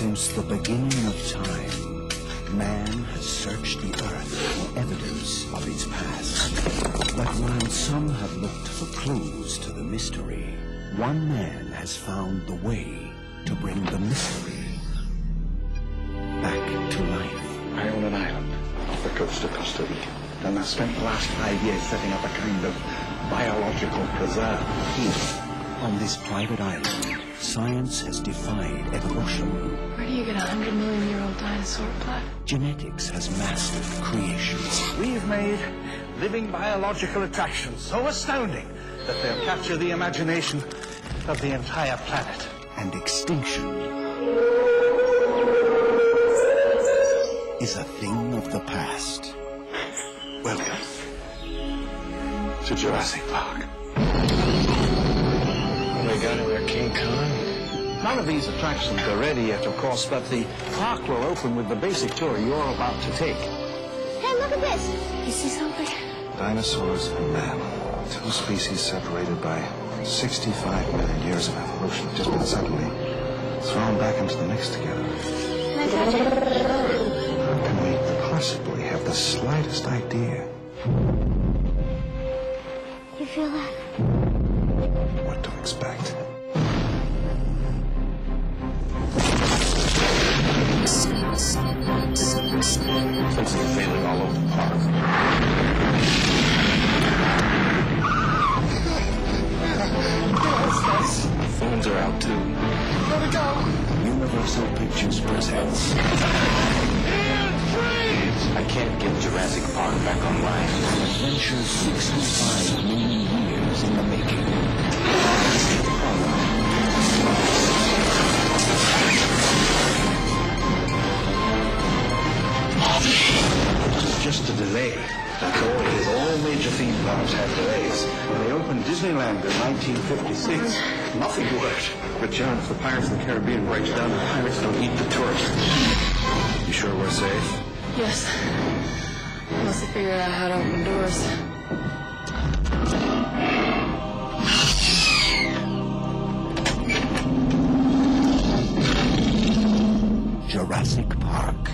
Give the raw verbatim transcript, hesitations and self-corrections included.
Since the beginning of time, man has searched the earth for evidence of its past. But while some have looked for clues to the mystery, one man has found the way to bring the mystery back to life. I own an island off the coast of Costa Rica, and I spent the last five years setting up a kind of biological preserve. Here, on this private island, science has defied evolution. Where do you get a hundred million year old dinosaur plaque? Genetics has mastered creations. We've made living biological attractions so astounding that they'll capture the imagination of the entire planet. And extinction is a thing of the past. Welcome to Jurassic Park. Oh my God, we're King Kong. None of these attractions are ready yet, of course, but the park will open with the basic tour you're about to take. Hey, look at this! You see something? Dinosaurs and man. Two species separated by sixty-five million years of evolution, just been suddenly thrown back into the mix together. Can I touch it? How can we possibly have the slightest idea? You feel that? What to expect. Things are failing all over the park. Phones are out too. Let it go! Universal Pictures presents. I can't get Jurassic Park back online. An adventure sixty-five million years in the making. This is just a delay. That's all it is. All major theme parks have delays. When they opened Disneyland in nineteen fifty-six, nothing worked. But John, if the Pirates of the Caribbean breaks down, the pirates don't eat the tourists. You sure we're safe? Yes. I must have figured out how to open doors. Jurassic Park.